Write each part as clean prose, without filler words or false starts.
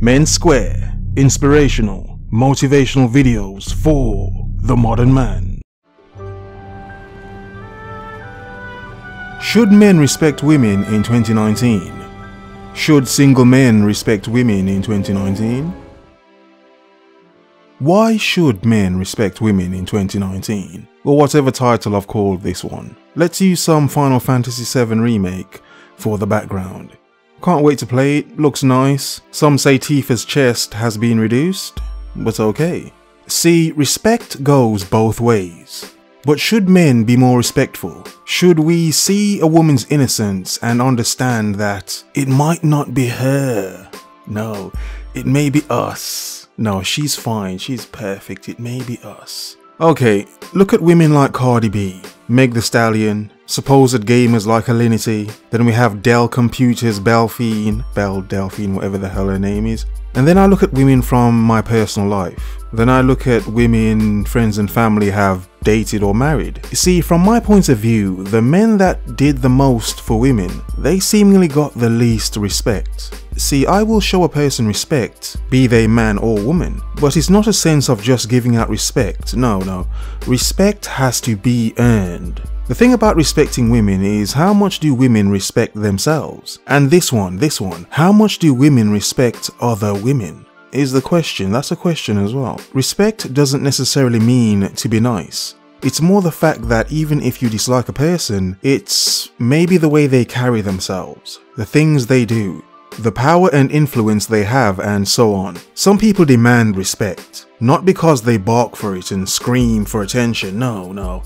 Men's Square, inspirational, motivational videos for the modern man. Should men respect women in 2019? Should single men respect women in 2019? Why should men respect women in 2019? Or whatever title I've called this one. Let's use some Final Fantasy VII Remake for the background. Can't wait to play it, looks nice. Some say Tifa's chest has been reduced, but okay. See, respect goes both ways. But should men be more respectful? Should we see a woman's innocence and understand that it might not be her? No, it may be us. No, she's fine, she's perfect, it may be us. Okay, look at women like Cardi B, Meg the Stallion, supposed gamers like Alinity, then we have Dell Computers, Bell Delphine, whatever the hell her name is. And then I look at women from my personal life. Then I look at women friends and family have dated or married. You see, from my point of view, the men that did the most for women, they seemingly got the least respect. See, I will show a person respect, be they man or woman, but it's not a sense of just giving out respect. No. Respect has to be earned. The thing about respecting women is how much do women respect themselves? And this one, how much do women respect other women? Is the question. That's a question as well. Respect doesn't necessarily mean to be nice. It's more the fact that even if you dislike a person, it's maybe the way they carry themselves, the things they do, the power and influence they have, and so on. Some people demand respect, not because they bark for it and scream for attention, no.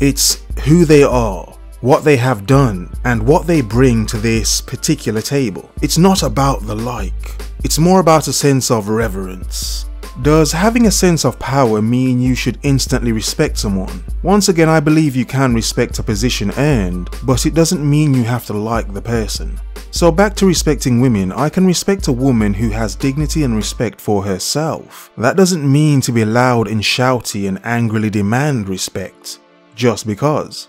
It's who they are, what they have done, and what they bring to this particular table. It's not about the like, it's more about a sense of reverence. Does having a sense of power mean you should instantly respect someone? Once again, I believe you can respect a position earned, but it doesn't mean you have to like the person. So back to respecting women, I can respect a woman who has dignity and respect for herself. That doesn't mean to be loud and shouty and angrily demand respect. Just because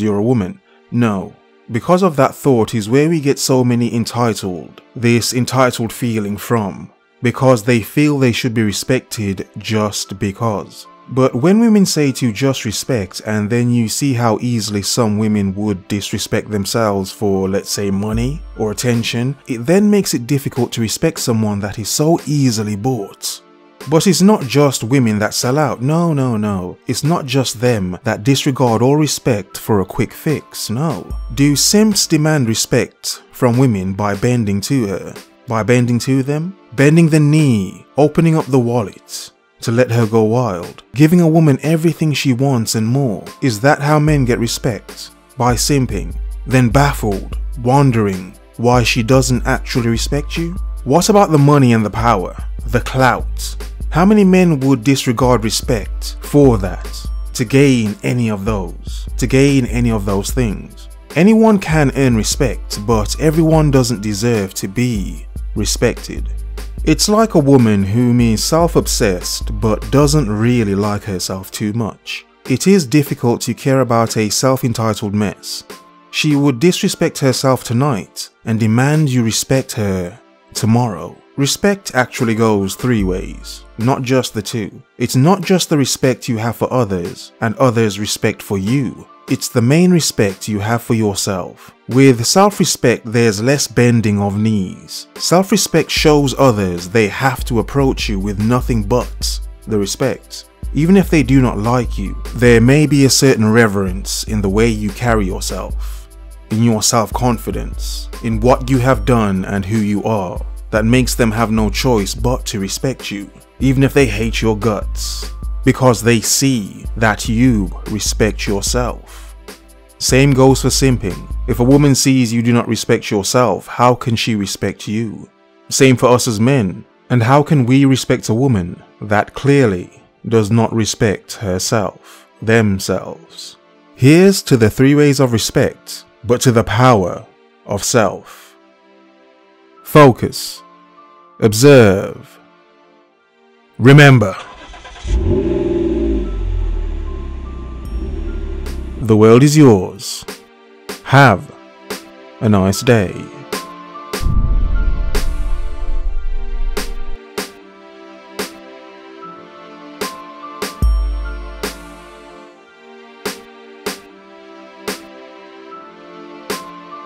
you're a woman. No. Because of that thought is where we get so many entitled, this entitled feeling from. Because they feel they should be respected just because. But when women say to just respect, and then you see how easily some women would disrespect themselves for, let's say, money or attention, it then makes it difficult to respect someone that is so easily bought. But it's not just women that sell out, no. It's not just them that disregard all respect for a quick fix, no. Do simps demand respect from women by bending to her? By bending to them? Bending the knee, opening up the wallet to let her go wild, giving a woman everything she wants and more. Is that how men get respect? By simping, then baffled, wondering why she doesn't actually respect you? What about the money and the power, the clout? How many men would disregard respect for that, to gain any of those things? Anyone can earn respect, but everyone doesn't deserve to be respected. It's like a woman whom is self-obsessed but doesn't really like herself too much. It is difficult to care about a self-entitled mess. She would disrespect herself tonight and demand you respect her tomorrow. Respect actually goes three ways, not just the two. It's not just the respect you have for others and others' respect for you. It's the main respect you have for yourself. With self-respect, there's less bending of knees. Self-respect shows others they have to approach you with nothing but the respect. Even if they do not like you, there may be a certain reverence in the way you carry yourself, in your self-confidence, in what you have done and who you are. That makes them have no choice but to respect you, even if they hate your guts, because they see that you respect yourself. Same goes for simping. If a woman sees you do not respect yourself, how can she respect you? Same for us as men. And how can we respect a woman that clearly does not respect herself, themselves? Here's to the three ways of respect, but to the power of self. Focus. Observe. Remember. The world is yours. Have a nice day.